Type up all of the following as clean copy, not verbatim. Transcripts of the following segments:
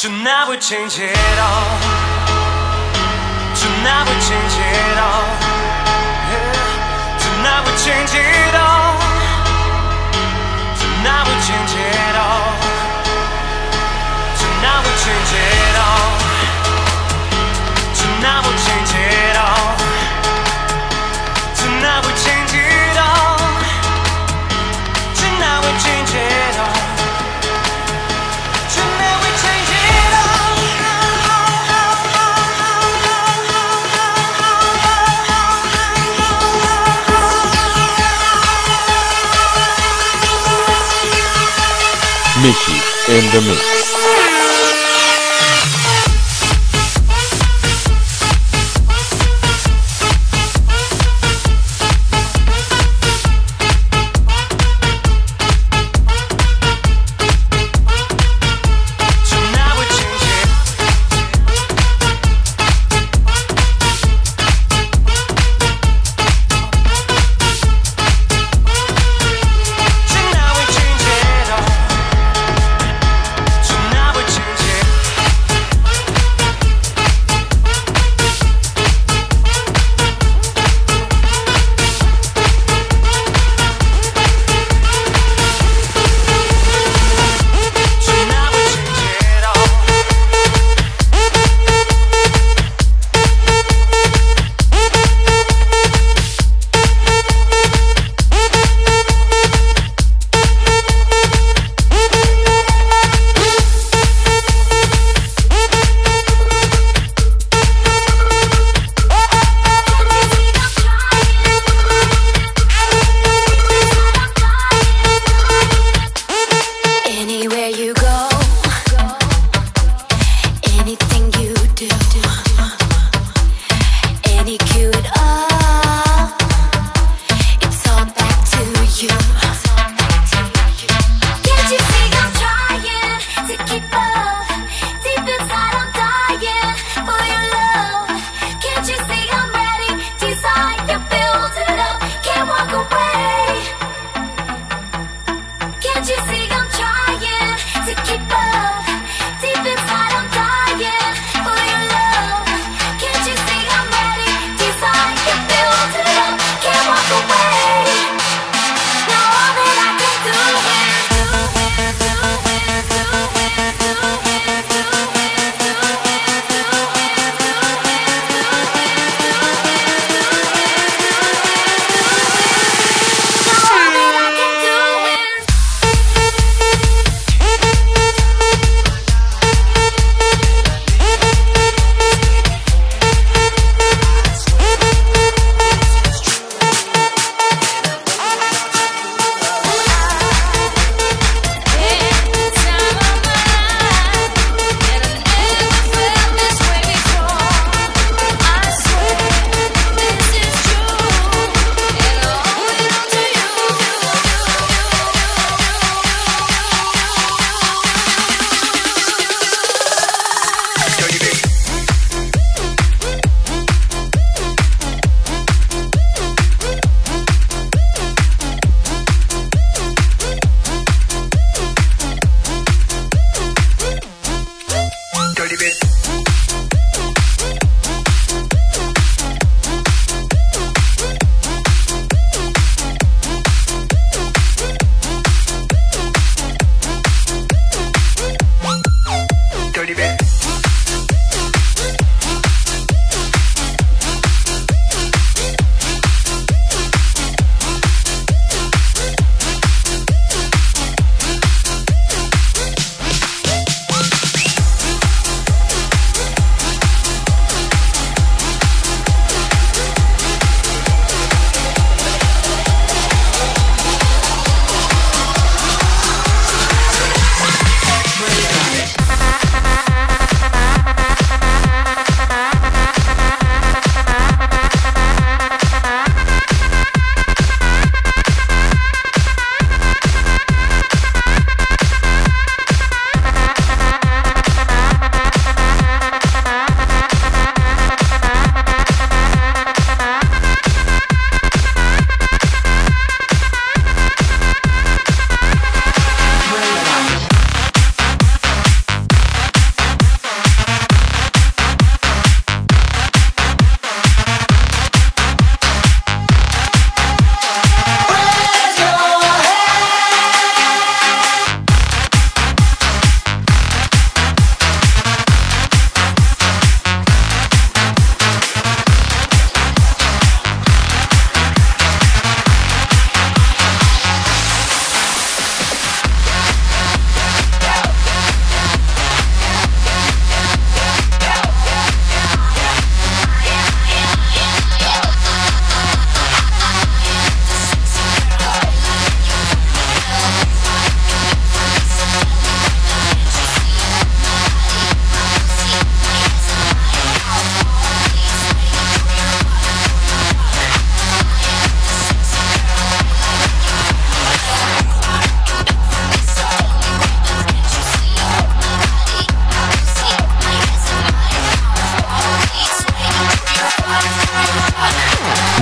Tonight we'll change it all. Tonight we'll change it all. Yeah. Tonight we'll change it all. Tonight we'll change it all. Tonight we'll change it all. Tonight we'll change it all. Tonight we'll change it all. Tonight we'll change it all. Michii in the Mix.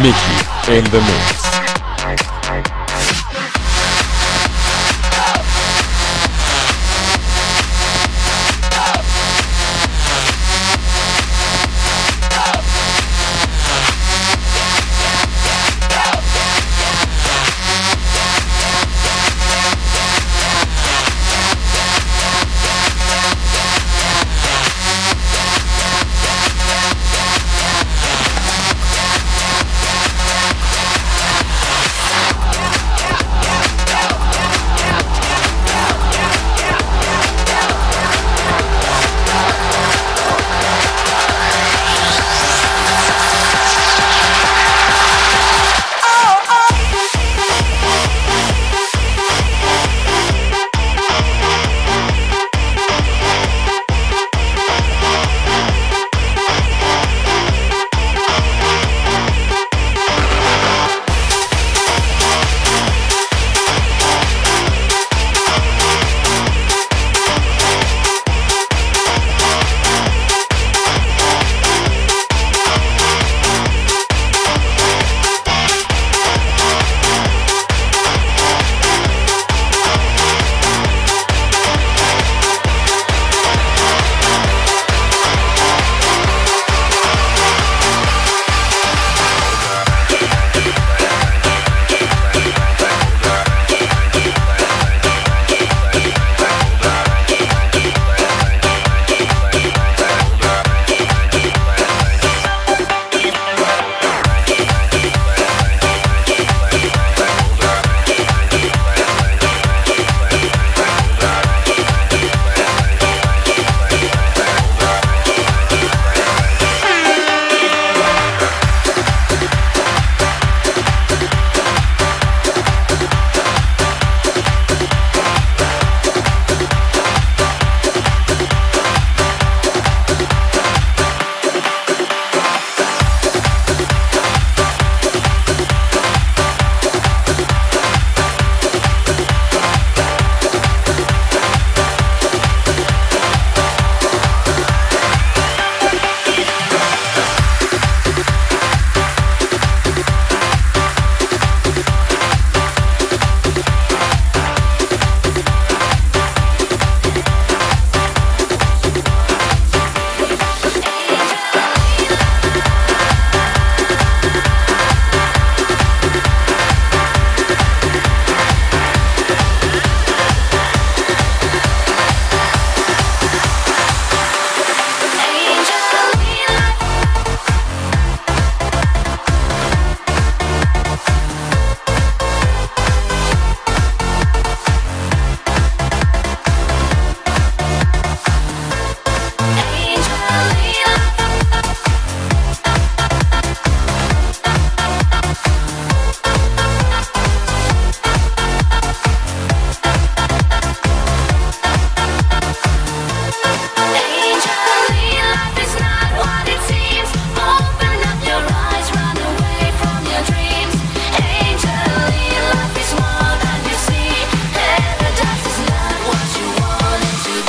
Michii in the Mix.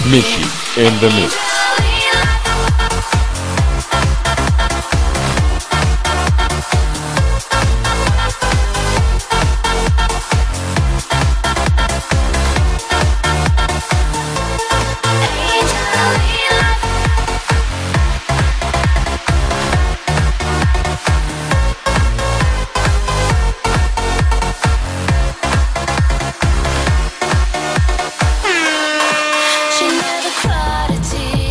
Michii in the Mix. She never cried a tear.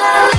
love.